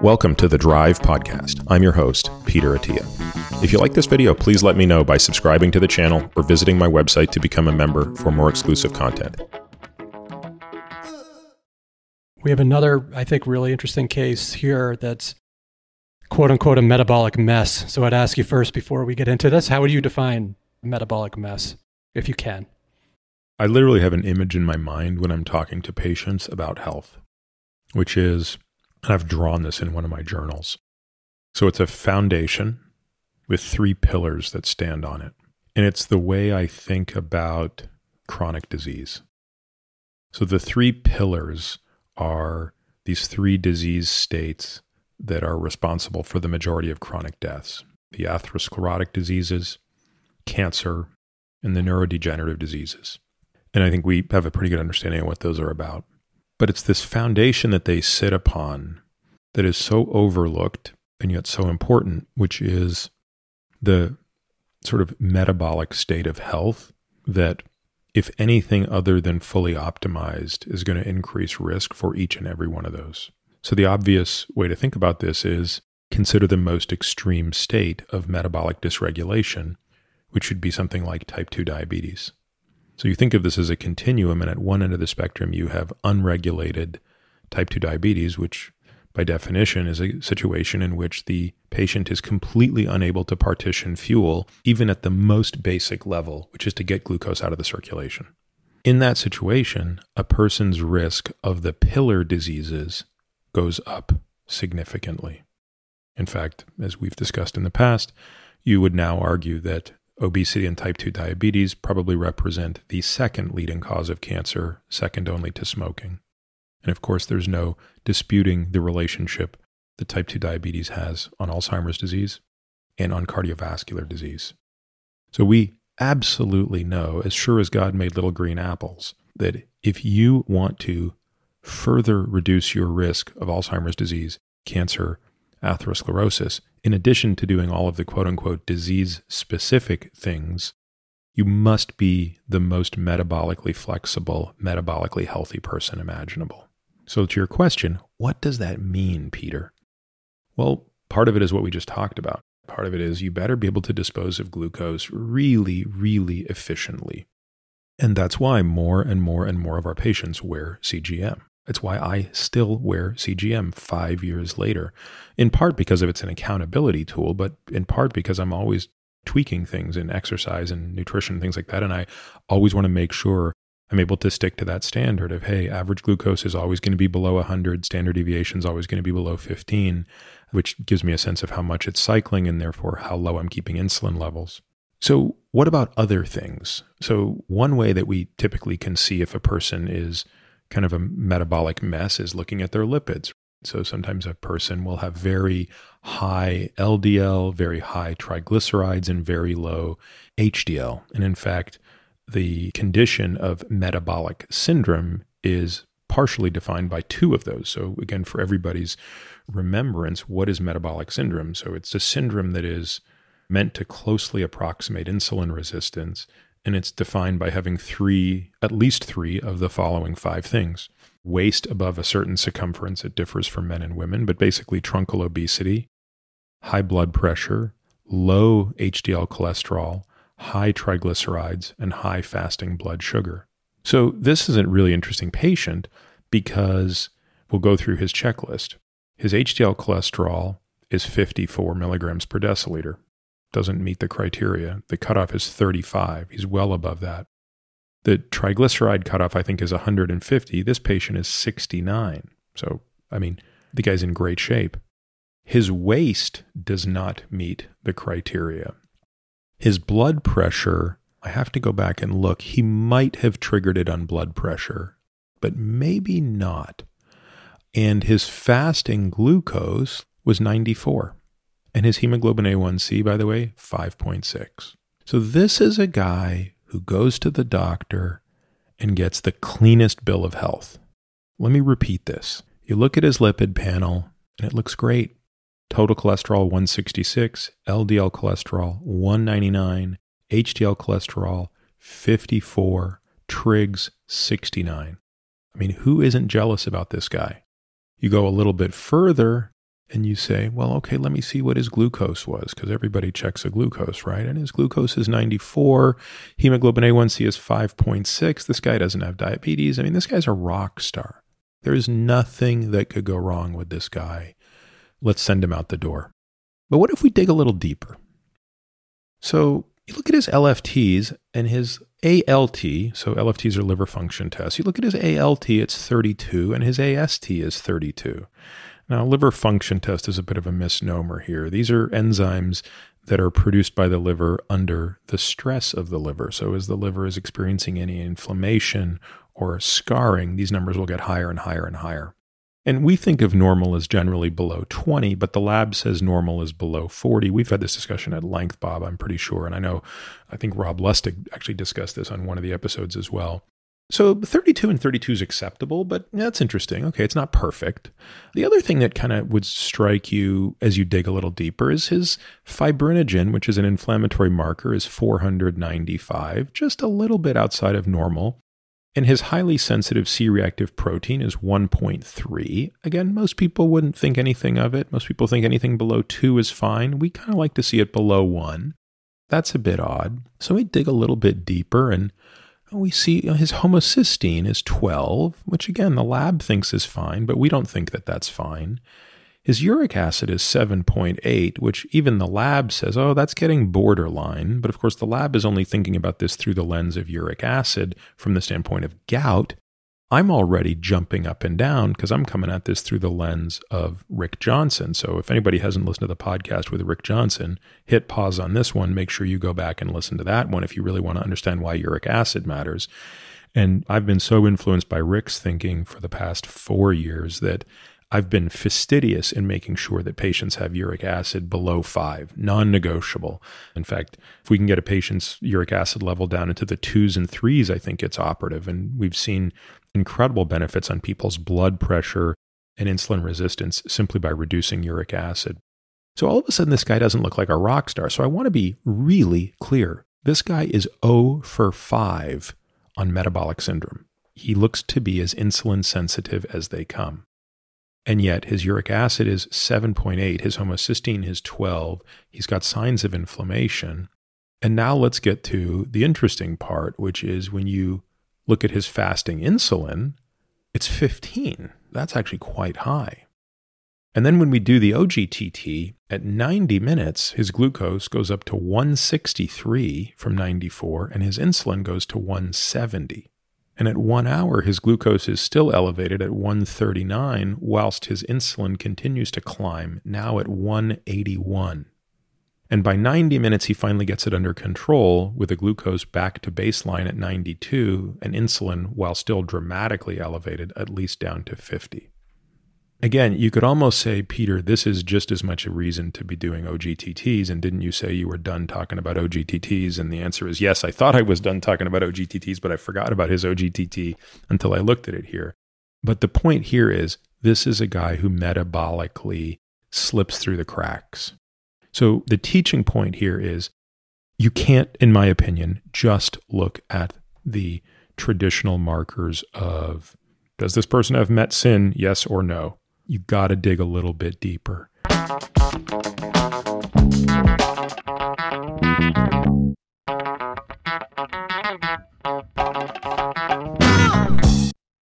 Welcome to the Drive Podcast. I'm your host, Peter Attia. If you like this video, please let me know by subscribing to the channel or visiting my website to become a member for more exclusive content. We have another, I think, really interesting case here that's quote unquote a metabolic mess. So I'd ask you first, before we get into this, how would you define metabolic mess, if you can? I literally have an image in my mind when I'm talking to patients about health, which is, and I've drawn this in one of my journals. So it's a foundation with three pillars that stand on it. And it's the way I think about chronic disease. So the three pillars are these three disease states that are responsible for the majority of chronic deaths: the atherosclerotic diseases, cancer, and the neurodegenerative diseases. And I think we have a pretty good understanding of what those are about. But it's this foundation that they sit upon that is so overlooked and yet so important, which is the sort of metabolic state of health that, if anything other than fully optimized, is going to increase risk for each and every one of those. So the obvious way to think about this is consider the most extreme state of metabolic dysregulation, which would be something like type 2 diabetes. So you think of this as a continuum, and at one end of the spectrum, you have unregulated type 2 diabetes, which by definition is a situation in which the patient is completely unable to partition fuel, even at the most basic level, which is to get glucose out of the circulation. In that situation, a person's risk of the pillar diseases goes up significantly. In fact, as we've discussed in the past, you would now argue that obesity and type 2 diabetes probably represent the second leading cause of cancer, second only to smoking. And of course, there's no disputing the relationship that type 2 diabetes has on Alzheimer's disease and on cardiovascular disease. So we absolutely know, as sure as God made little green apples, that if you want to further reduce your risk of Alzheimer's disease, cancer, atherosclerosis, in addition to doing all of the quote-unquote disease-specific things, you must be the most metabolically flexible, metabolically healthy person imaginable. So to your question, what does that mean, Peter? Well, part of it is what we just talked about. Part of it is you better be able to dispose of glucose really, really efficiently. And that's why more and more and more of our patients wear CGM. It's why I still wear CGM 5 years later, in part because it's an accountability tool, but in part because I'm always tweaking things in exercise and nutrition, things like that. And I always want to make sure I'm able to stick to that standard of, hey, average glucose is always going to be below 100, standard deviation is always going to be below 15, which gives me a sense of how much it's cycling and therefore how low I'm keeping insulin levels. So what about other things? So one way that we typically can see if a person is kind of a metabolic mess is looking at their lipids. So sometimes a person will have very high LDL, very high triglycerides, and very low HDL. And in fact, the condition of metabolic syndrome is partially defined by two of those. So again, for everybody's remembrance, what is metabolic syndrome? So it's a syndrome that is meant to closely approximate insulin resistance, and it's defined by having at least three of the following five things: waist above a certain circumference, it differs for men and women, but basically truncal obesity, high blood pressure, low HDL cholesterol, high triglycerides, and high fasting blood sugar. So this is a really interesting patient because we'll go through his checklist. His HDL cholesterol is 54 milligrams per deciliter. Doesn't meet the criteria. The cutoff is 35. He's well above that. The triglyceride cutoff, I think, is 150. This patient is 69. So, I mean, the guy's in great shape. His waist does not meet the criteria. His blood pressure, I have to go back and look. He might have triggered it on blood pressure, but maybe not. And his fasting glucose was 94. And his hemoglobin A1C, by the way, 5.6. So this is a guy who goes to the doctor and gets the cleanest bill of health. Let me repeat this. You look at his lipid panel, and it looks great. Total cholesterol 166, LDL cholesterol 199, HDL cholesterol 54, trigs 69. I mean, who isn't jealous about this guy? You go a little bit further, and you say, well, okay, let me see what his glucose was, because everybody checks a glucose, right? And his glucose is 94, hemoglobin A1C is 5.6. This guy doesn't have diabetes. I mean, this guy's a rock star. There is nothing that could go wrong with this guy. Let's send him out the door. But what if we dig a little deeper? So you look at his LFTs and his ALT, so LFTs are liver function tests. You look at his ALT, it's 32, and his AST is 32. Now, liver function test is a bit of a misnomer here. These are enzymes that are produced by the liver under the stress of the liver. So as the liver is experiencing any inflammation or scarring, these numbers will get higher and higher and higher. And we think of normal as generally below 20, but the lab says normal is below 40. We've had this discussion at length, Bob, I'm pretty sure. And I think Rob Lustig actually discussed this on one of the episodes as well. So 32 and 32 is acceptable, but that's interesting. Okay, it's not perfect. The other thing that kind of would strike you as you dig a little deeper is his fibrinogen, which is an inflammatory marker, is 495, just a little bit outside of normal. And his highly sensitive C-reactive protein is 1.3. Again, most people wouldn't think anything of it. Most people think anything below 2 is fine. We kind of like to see it below 1. That's a bit odd. So we dig a little bit deeper and we see his homocysteine is 12, which again, the lab thinks is fine, but we don't think that that's fine. His uric acid is 7.8, which even the lab says, oh, that's getting borderline. But of course, the lab is only thinking about this through the lens of uric acid from the standpoint of gout. I'm already jumping up and down because I'm coming at this through the lens of Rick Johnson. So if anybody hasn't listened to the podcast with Rick Johnson, hit pause on this one. Make sure you go back and listen to that one if you really want to understand why uric acid matters. And I've been so influenced by Rick's thinking for the past 4 years that I've been fastidious in making sure that patients have uric acid below 5, non-negotiable. In fact, if we can get a patient's uric acid level down into the 2s and 3s, I think it's operative. And we've seen incredible benefits on people's blood pressure and insulin resistance simply by reducing uric acid. So all of a sudden, this guy doesn't look like a rock star. So I want to be really clear. This guy is 0 for 5 on metabolic syndrome. He looks to be as insulin sensitive as they come. And yet his uric acid is 7.8, his homocysteine is 12, he's got signs of inflammation. And now let's get to the interesting part, which is when you look at his fasting insulin, it's 15. That's actually quite high. And then when we do the OGTT, at 90 minutes, his glucose goes up to 163 from 94, and his insulin goes to 170. And at 1 hour, his glucose is still elevated at 139, whilst his insulin continues to climb, now at 181. And by 90 minutes, he finally gets it under control with the glucose back to baseline at 92 and insulin, while still dramatically elevated, at least down to 50. Again, you could almost say, Peter, this is just as much a reason to be doing OGTTs. And didn't you say you were done talking about OGTTs? And the answer is yes, I thought I was done talking about OGTTs, but I forgot about his OGTT until I looked at it here. But the point here is this is a guy who metabolically slips through the cracks. So the teaching point here is you can't, in my opinion, just look at the traditional markers of does this person have met sin, yes or no? You've got to dig a little bit deeper.